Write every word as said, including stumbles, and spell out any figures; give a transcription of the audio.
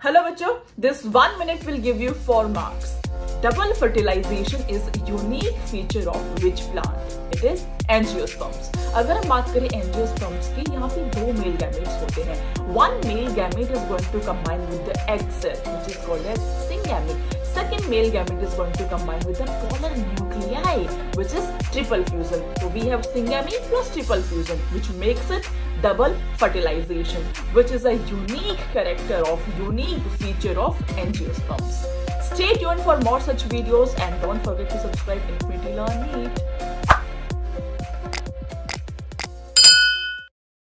Hello bachcho, this one minute will give you four marks. Double fertilization is unique feature of which plant? It is angiosperms. अगर हम बात करें angiosperms की, यहाँ पे दो मेल गैमेट्स होते हैं. One male gamete is going to combine with the egg cell, which is called as syngamete. Second male gamete is going to combine with the polar nuclei, which is triple fusion. So we have syngamete plus triple fusion, which makes it double fertilization, which is a unique character of unique feature of angiosperms. Stay tuned for more such videos and don't forget to subscribe to Infinity Learn NEET.